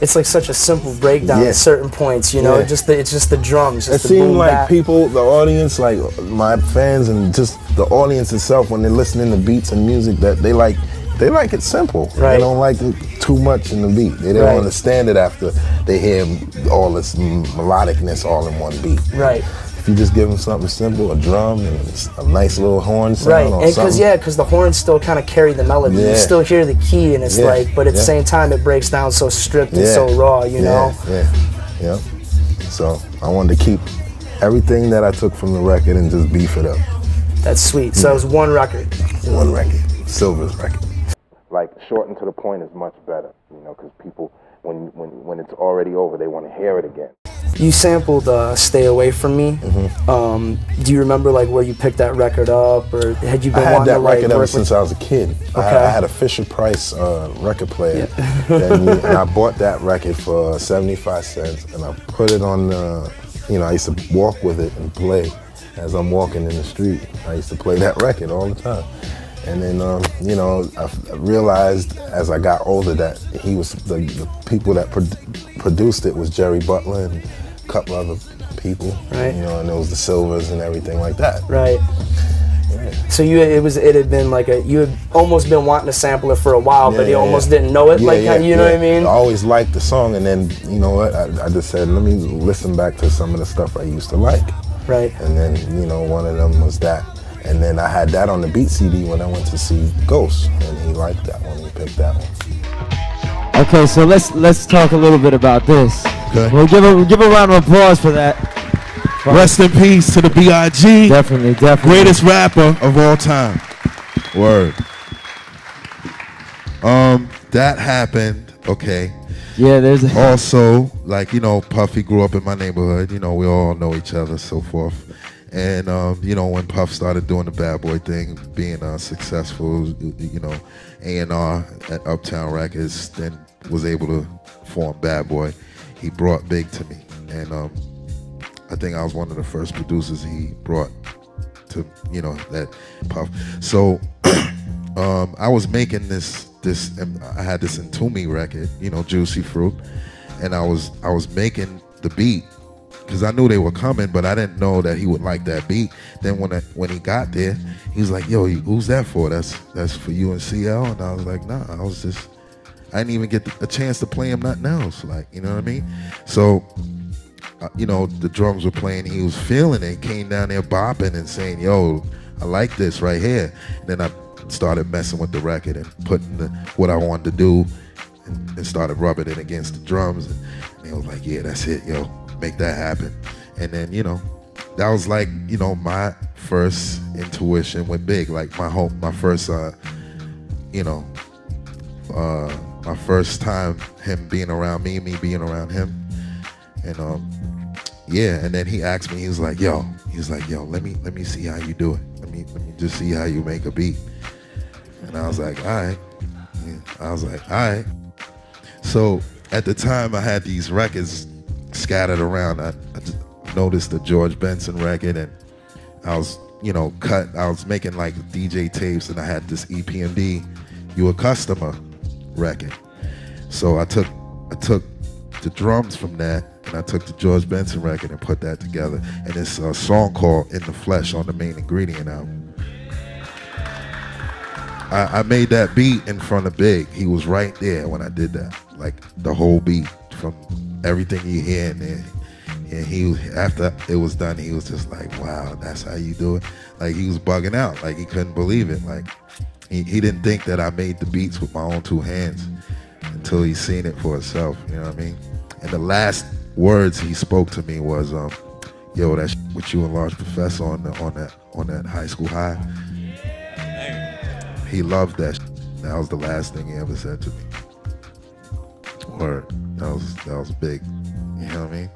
it's like such a simple breakdown at certain points, you know. It's just the drums. Just it seemed like back. People, the audience, like my fans, and just the audience itself, when they're listening to beats and music, that they like it simple. Right. They don't like it too much in the beat. They don't understand it after they hear all this melodicness all in one beat. Right. You just give them something simple, a drum and a nice little horn sound, or and something. Because the horns still kind of carry the melody. You still hear the key, and it's like, but at the same time, it breaks down so stripped and so raw, you know. So I wanted to keep everything that I took from the record and just beef it up. That's sweet. So it was one record. One record. Silver's record. Like shortened to the point is much better, you know, because people, when it's already over, they want to hear it again. You sampled Stay Away From Me. Do you remember like where you picked that record up, or had you been wanting to like work with? I had that record ever since I was a kid. Okay. I had a Fisher Price record player, and I bought that record for 75 cents, and I put it on, you know, I used to walk with it and play. As I'm walking in the street, I used to play that record all the time. And then, you know, I realized as I got older that he was, the people that produced it was Jerry Butler and a couple other people. Right. You know, and it was the Silvers and everything like that. Right. Yeah. So you, it had been like a, you had almost been wanting to sample it for a while, but you almost didn't know it, like, you know what I mean? I always liked the song, and then, you know what, I just said, let me listen back to some of the stuff I used to like. Right. And then, you know, one of them was that. And then I had that on the beat CD when I went to see Ghost, and he liked that one. He picked that one. Okay, so let's talk a little bit about this. Okay. We'll give a round of applause for that. Rest in peace to the B.I.G. Definitely, definitely. Greatest rapper of all time. Word. That happened. Okay. Yeah, there's also, like, you know, Puffy grew up in my neighborhood. You know, we all know each other, so forth. And, you know, when Puff started doing the Bad Boy thing, being successful, you know, A&R at Uptown Records, then was able to form Bad Boy, he brought Big to me. And I think I was one of the first producers he brought to, you know, that Puff. So I was making this, and I had this Intumi record, you know, Juicy Fruit, and I was making the beat, because I knew they were coming, but I didn't know that he would like that beat. Then when he got there, he was like, yo, who's that for? That's for you and CL? And I was like, nah, I didn't even get a chance to play him nothing else. Like, you know what I mean? So, you know, the drums were playing, he was feeling it, came down there bopping and saying, yo, I like this right here. And then I started messing with the record and putting what I wanted to do, and started rubbing it against the drums. And he was like, yeah, that's it, yo. Make that happen. And then, you know, that was like, you know, my first intuition went big, like my hope, my first you know, my first time him being around me, me being around him. And yeah, and then he asked me, he was like yo, let me see how you do it, let me just see how you make a beat. And I was like all right. So at the time I had these records scattered around. I just noticed the George Benson record, and I was, you know, I was making like DJ tapes, and I had this EPMD, You a Customer record. So I took the drums from that, and I took the George Benson record and put that together. And it's a song called In the Flesh on the Main Ingredient album. I made that beat in front of Big. He was right there when I did that, like the whole beat from everything you hear in there. And he, after it was done, he was just like, wow, that's how you do it? Like, he was bugging out. Like, he couldn't believe it. Like, he didn't think that I made the beats with my own two hands until he seen it for himself, you know what I mean? And the last words he spoke to me was, yo, that's with you and Large Professor on that High School High. He loved that. That was the last thing he ever said to me. Word. That was big. You know what I mean?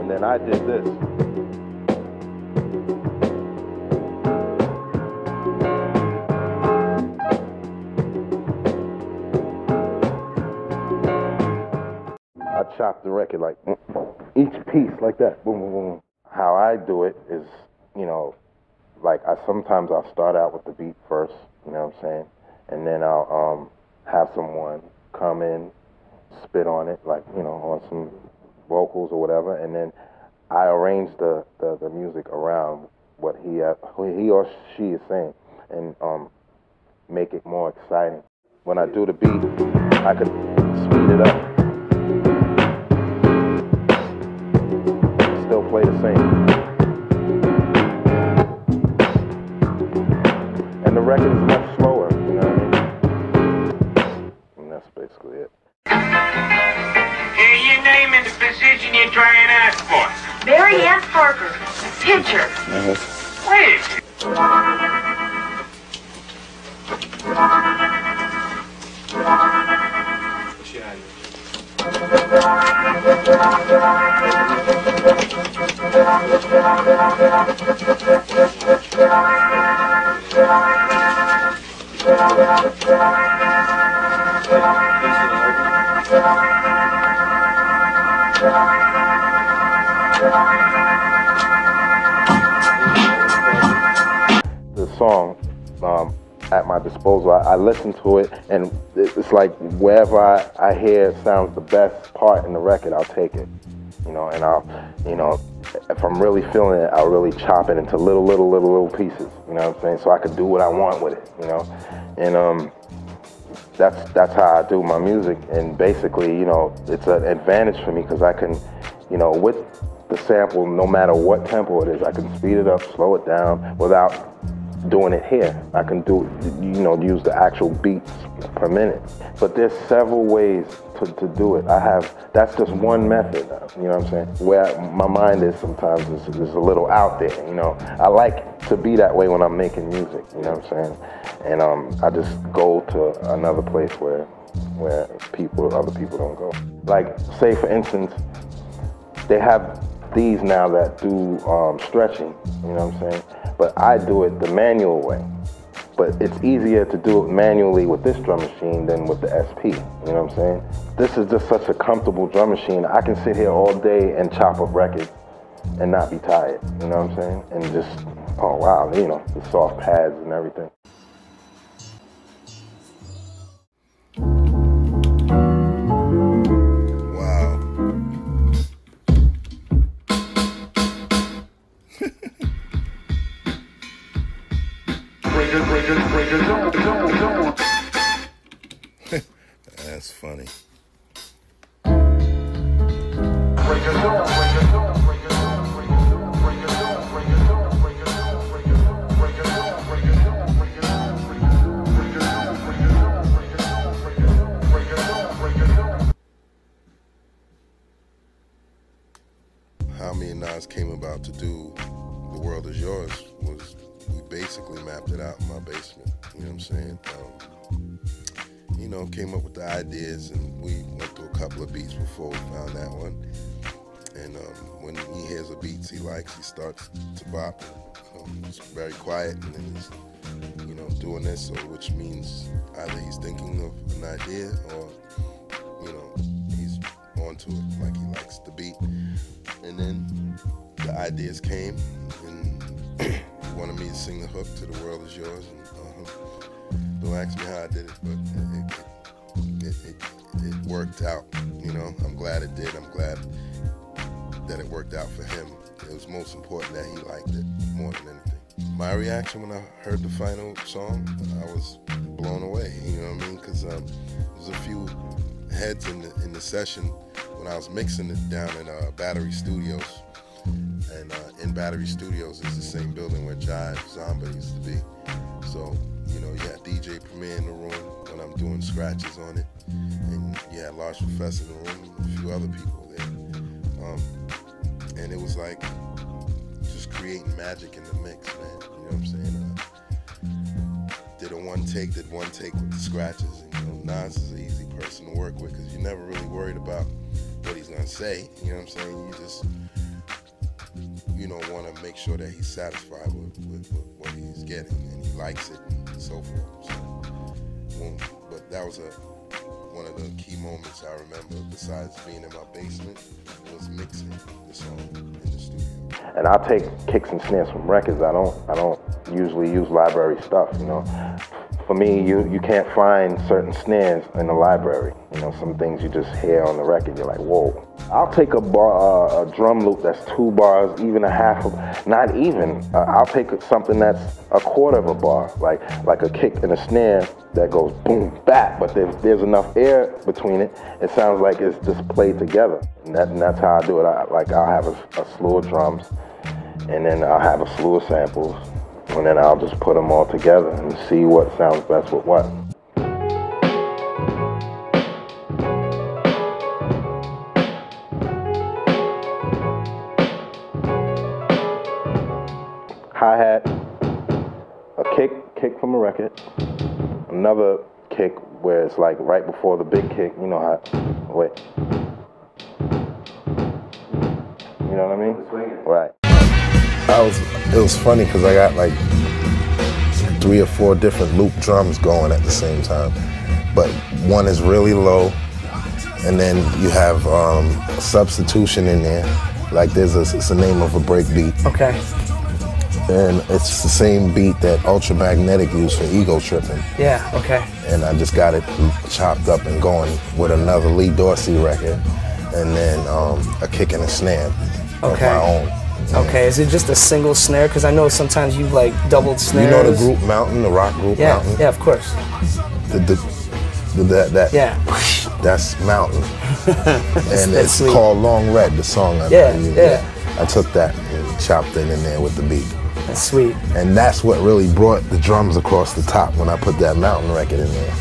And then I did this. chop the record, like each piece like that, boom, boom, boom. How I do it is, you know, like I'll start out with the beat first, you know what I'm saying? And then I'll have someone come in, spit on it, like, you know, on some vocals or whatever, and then I arrange the music around what he or she is saying, and make it more exciting. When I do the beat, I could speed it up. Still play the same. And the record is much slower, you know what I mean? And that's basically it. Hear your name and the position you're trying to ask for. Mary Ann Parker, pitcher. The song at my disposal. I listen to it, and it's like wherever I hear it sounds the best part in the record, I'll take it, you know, and I'll, you know, if I'm really feeling it, I'll really chop it into little pieces, you know what I'm saying? So I could do what I want with it, you know? And that's how I do my music, and basically, you know, it's an advantage for me because I can, you know, with the sample, no matter what tempo it is, I can speed it up, slow it down without doing it here. I can do, you know, use the actual beats per minute. But there's several ways to do it. That's just one method, you know what I'm saying? Where my mind is sometimes is a little out there, you know? I like to be that way when I'm making music, you know what I'm saying? And I just go to another place where other people don't go. Like, say for instance, they have these now that do stretching, you know what I'm saying? But I do it the manual way. But it's easier to do it manually with this drum machine than with the SP, you know what I'm saying? This is just such a comfortable drum machine. I can sit here all day and chop up records and not be tired, you know what I'm saying? And just, oh wow, you know, the soft pads and everything. That's funny. How me and Nas came about to do The World Is Yours was we basically mapped it out in my basement, you know what I'm saying? You know, came up with the ideas, and we went through a couple of beats before we found that one. And when he hears a beat he likes, he starts to bop. It's very quiet, and then he's, you know, doing this, so, which means either he's thinking of an idea or, you know, he's onto it, like he likes the beat. And then the ideas came, and wanted me to sing the hook to The World Is Yours. And, don't ask me how I did it, but it worked out, you know? I'm glad it did. I'm glad that it worked out for him. It was most important that he liked it more than anything. My reaction when I heard the final song, I was blown away, you know what I mean? Because there was a few heads in the session when I was mixing it down in Battery Studios. And in Battery Studios is the same building where Jive, Zomba used to be. So, you know, you had DJ Premier in the room when I'm doing scratches on it. And you had Large Professor in the room and a few other people there. And it was like just creating magic in the mix, man. You know what I'm saying? Did one take with the scratches. And, you know, Nas is an easy person to work with because you're never really worried about what he's going to say. You know what I'm saying? You just, you know, want to make sure that he's satisfied with what he's getting and he likes it and so forth. So, but that was one of the key moments I remember, besides being in my basement, was mixing the song in the studio. And I take kicks and snares from records. I don't usually use library stuff, you know. For me, you can't find certain snares in the library. You know, some things you just hear on the record, you're like, whoa. I'll take a drum loop that's 2 bars, even a half of, not even. I'll take something that's 1/4 of a bar, like a kick and a snare that goes boom, back, but there's enough air between it. It sounds like it's just played together. And that's how I do it. I'll have a slew of drums, and then I'll have a slew of samples, and then I'll just put them all together and see what sounds best with what. Hi-hat, a kick from a record, another kick where it's like right before the big kick, you know how, wait. You know what I mean? Right. It was funny because I got like 3 or 4 different loop drums going at the same time, but one is really low, and then you have a substitution in there. Like it's the name of a break beat. Okay. And it's the same beat that Ultra Magnetic used for Ego Tripping. Yeah. Okay. And I just got it chopped up and going with another Lee Dorsey record, and then a kick and a snare of my own. Okay, is it just a single snare? Because I know sometimes you like doubled snares. You know the group Mountain, the rock group Mountain? Yeah, of course. That's Mountain. And it's sweet. Called Long Red, the song. I took that and chopped it in there with the beat. That's sweet. And that's what really brought the drums across the top when I put that Mountain record in there.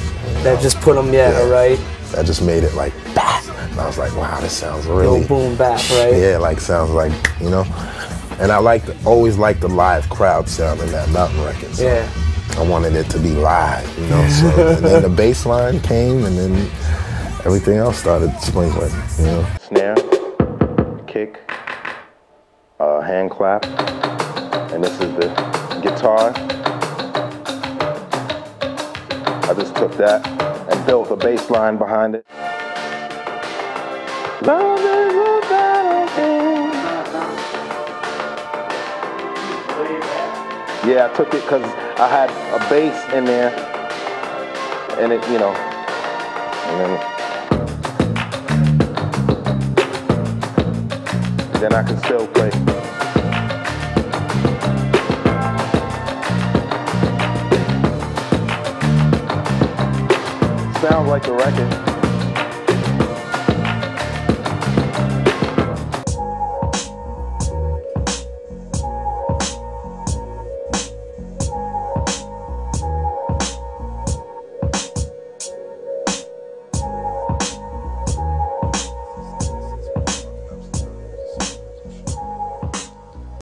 That just put them, right? I just made it like, bah! And I was like, wow, this sounds really... Yo, boom, bap, right? Yeah, like sounds like, you know? And I always liked the live crowd sound in that Mountain record. So yeah. I wanted it to be live, you know? So, and then the bass line came, and then everything else started sprinkling, you know? Snare, kick, hand clap, and this is the guitar. I just took that and built a bass line behind it. Love is a battlefield. Yeah, I took it because I had a bass in there, and it, you know, and then I can still play. Sounds like the record.